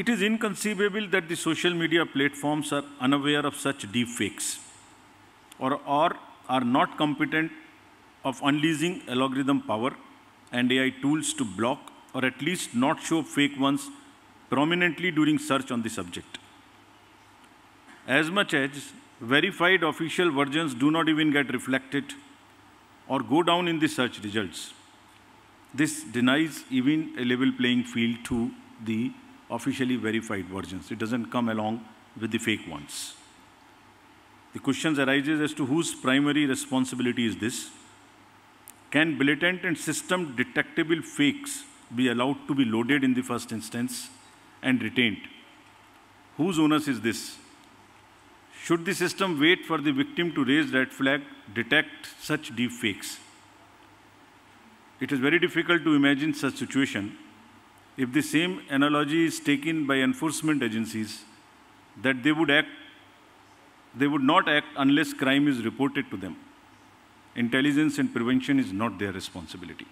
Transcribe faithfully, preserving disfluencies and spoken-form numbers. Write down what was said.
It is inconceivable that the social media platforms are unaware of such deepfakes or, or are not competent of unleashing algorithm power and A I tools to block or at least not show fake ones prominently during search on the subject. As much as verified official versions do not even get reflected or go down in the search results. This denies even a level playing field to the officially verified versions. It doesn't come along with the fake ones. The question arises as to whose primary responsibility is this? Can blatant and system detectable fakes be allowed to be loaded in the first instance and retained? Whose onus is this? Should the system wait for the victim to raise red flag, detect such deep fakes? It is very difficult to imagine such situation if the same analogy is taken by enforcement agencies that they would act, they would not act unless crime is reported to them. Intelligence and prevention is not their responsibility.